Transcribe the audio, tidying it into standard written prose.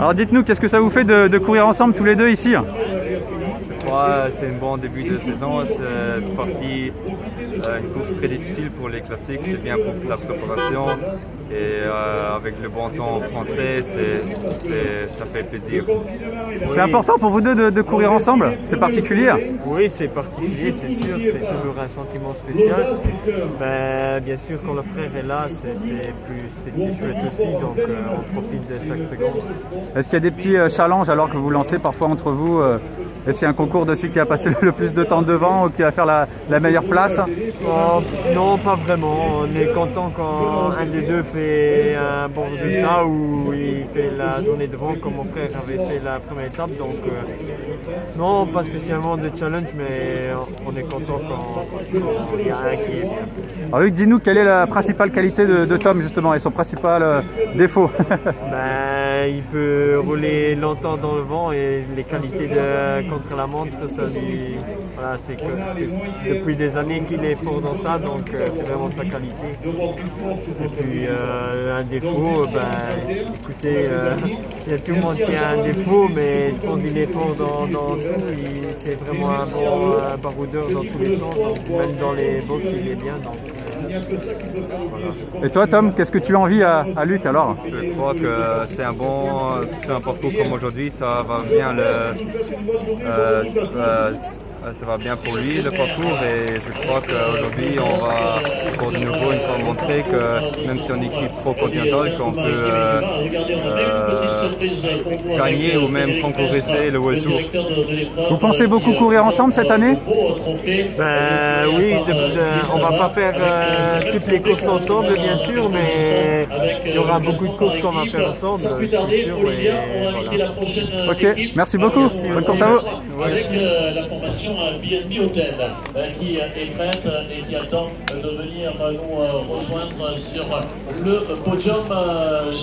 Alors dites-nous, qu'est-ce que ça vous fait de courir ensemble tous les deux ici? C'est un bon début de saison, c'est une partie, une course très difficile pour les classiques, c'est bien pour la préparation et avec le bon temps français, ça fait plaisir. C'est important pour vous deux de courir ensemble, c'est particulier? Oui, c'est particulier, c'est sûr, c'est toujours un sentiment spécial. Ben, bien sûr, quand le frère est là, c'est chouette aussi, donc on profite de chaque seconde. Est-ce qu'il y a des petits challenges alors que vous lancez parfois entre vous? Est-ce qu'il y a un concours de celui qui a passé le plus de temps devant ou qui va faire la meilleure place? Non, pas vraiment. On est content quand un des deux fait un bon résultat ou il fait la journée devant comme mon frère avait fait la première étape. Donc non, pas spécialement de challenge, mais on est content quand il y a un qui est bien. Alors Luc, dis-nous quelle est la principale qualité de Tom justement et son principal défaut? Il peut rouler longtemps dans le vent et les qualités de contre la montre, voilà, c'est depuis des années qu'il est fort dans ça, donc c'est vraiment sa qualité. Et puis un défaut, écoutez, il y a tout le monde qui a un défaut, mais je pense qu'il est fort dans tout, c'est vraiment un bon baroudeur dans tous les sens, donc, même dans les bosses il est bien. Donc, voilà. Et toi Tom, qu'est-ce que tu as envie à Luc alors? Je crois que c'est un bon parcours comme aujourd'hui, ça va bien ça va bien pour lui le parcours et je crois qu'aujourd'hui on va pour de nouveau une fois montrer que même si on équipe pro-continentale qu'on peut gagner ou même concourir le World Tour. Vous pensez beaucoup courir ensemble cette année? Oui, on ne va pas faire toutes les courses ensemble bien sûr, mais il y aura beaucoup de courses qu'on va faire ensemble, je suis sûr, voilà. Ok, merci beaucoup, bonne course à vous. À B&B Hotel qui est prête et qui attend de venir nous rejoindre sur le podium.